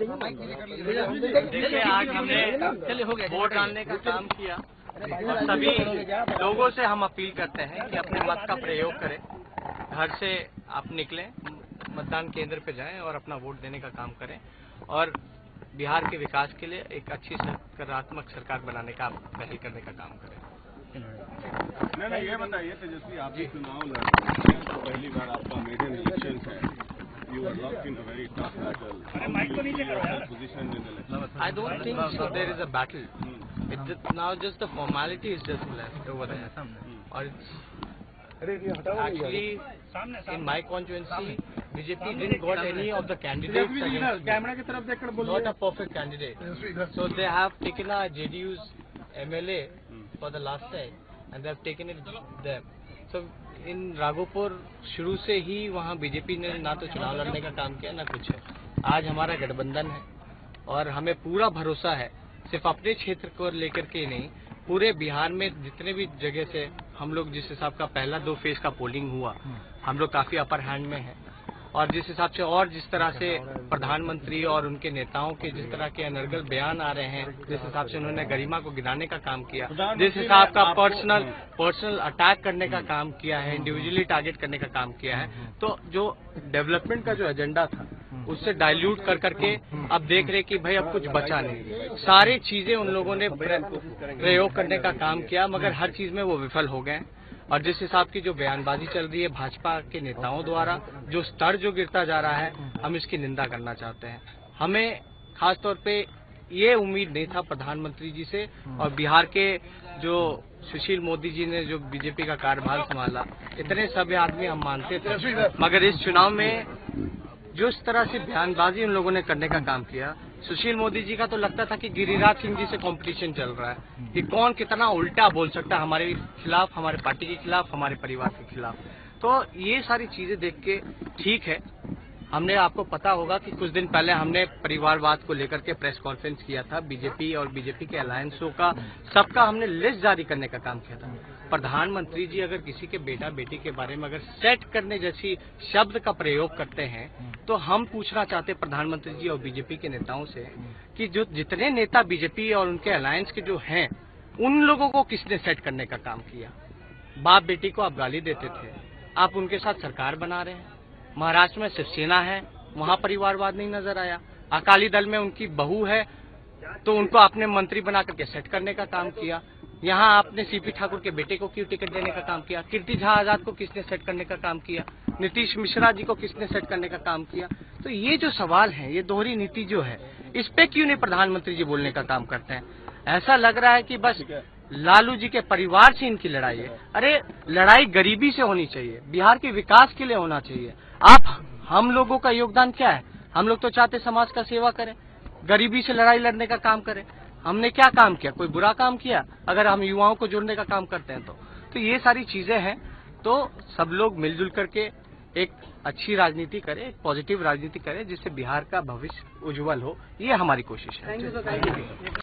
देखिए आज हमने वोट डालने का काम किया और सभी लोगों से हम अपील करते हैं कि अपने मत का प्रयोग करें, घर से आप निकलें, मतदान केंद्र पर जाएं और अपना वोट देने का काम करें और बिहार के विकास के लिए एक अच्छी सकारात्मक सरकार बनाने का आप पहल करने का काम करें। नहीं, ये बताइए तेजस्वी, आप भी चुनाव लड़ रहे हैं तो पहली बार आपका मेजर इलेक्शन है। You are locked in a very tough battle. Position in election. I don't think so. There is a battle. It's now just the formality is just left over there. Or it's actually in my constituency, BJP didn't got any of the candidates against me. Not a perfect candidate. So they have taken our JDU's MLA for the last time. And they have taken it there. So in Raghupur, शुरू से ही वहाँ BJP ने ना तो चुनाव लड़ने का काम किया ना कुछ है। आज हमारा गठबंधन है और हमें पूरा भरोसा है, सिर्फ अपने क्षेत्र को लेकर के ही नहीं, पूरे बिहार में जितने भी जगह से हम लोग जिस हिसाब का पहला 2 फेज का पोलिंग हुआ, हम लोग काफी अपर हैंड में है और जिस हिसाब से और जिस तरह से प्रधानमंत्री और उनके नेताओं के जिस तरह के अनर्गल बयान आ रहे हैं, जिस हिसाब से उन्होंने गरिमा को गिराने का काम किया, जिस हिसाब का पर्सनल अटैक करने का काम किया है, इंडिविजुअली टारगेट करने का काम किया है, तो जो डेवलपमेंट का जो एजेंडा था उससे डाइल्यूट कर करके अब देख रहे कि भाई अब कुछ बचा नहीं। सारी चीजें उन लोगों ने प्रयोग करने का काम किया मगर हर चीज में वो विफल हो गए और जिस हिसाब की जो बयानबाजी चल रही है भाजपा के नेताओं द्वारा, जो स्तर जो गिरता जा रहा है, हम इसकी निंदा करना चाहते हैं। हमें खासतौर पे ये उम्मीद नहीं था प्रधानमंत्री जी से और बिहार के जो सुशील मोदी जी ने जो बीजेपी का कार्यभार संभाला, इतने सभी आदमी हम मानते थे, मगर इस चुनाव में जो इस तरह से बयानबाजी उन लोगों ने करने का काम किया, सुशील मोदी जी का तो लगता था कि गिरिराज सिंह जी से कंपटीशन चल रहा है कि कौन कितना उल्टा बोल सकता है हमारे खिलाफ, हमारे पार्टी के खिलाफ, हमारे परिवार के खिलाफ। तो ये सारी चीजें देख के ठीक है, हमने आपको पता होगा कि कुछ दिन पहले हमने परिवारवाद को लेकर के प्रेस कॉन्फ्रेंस किया था, बीजेपी और बीजेपी के अलायंसों का सबका हमने लिस्ट जारी करने का काम किया था। प्रधानमंत्री जी अगर किसी के बेटा बेटी के बारे में अगर सेट करने जैसी शब्द का प्रयोग करते हैं तो हम पूछना चाहते प्रधानमंत्री जी और बीजेपी के नेताओं से कि जो जितने नेता बीजेपी और उनके अलायंस के जो हैं उन लोगों को किसने सेट करने का काम किया। बाप बेटी को आप गाली देते थे, आप उनके साथ सरकार बना रहे हैं। महाराष्ट्र में शिवसेना है, वहाँ परिवारवाद नहीं नजर आया। अकाली दल में उनकी बहू है तो उनको आपने मंत्री बना करके सेट करने का काम किया। यहाँ आपने सीपी ठाकुर के बेटे को क्यों टिकट देने का काम किया, कीर्ति झा आजाद को किसने सेट करने का काम किया, नीतीश मिश्रा जी को किसने सेट करने का काम किया। तो ये जो सवाल है, ये दोहरी नीति जो है, इस पे क्यों नहीं प्रधानमंत्री जी बोलने का काम करते हैं। ऐसा लग रहा है कि बस लालू जी के परिवार से इनकी लड़ाई है। अरे लड़ाई गरीबी से होनी चाहिए, बिहार के विकास के लिए होना चाहिए। आप हम लोगों का योगदान क्या है, हम लोग तो चाहते समाज का सेवा करें, गरीबी से लड़ाई लड़ने का काम करें। हमने क्या काम किया, कोई बुरा काम किया? अगर हम युवाओं को जोड़ने का काम करते हैं तो ये सारी चीजें हैं। तो सब लोग मिलजुल करके एक अच्छी राजनीति करें, एक पॉजिटिव राजनीति करें जिससे बिहार का भविष्य उज्जवल हो, ये हमारी कोशिश है।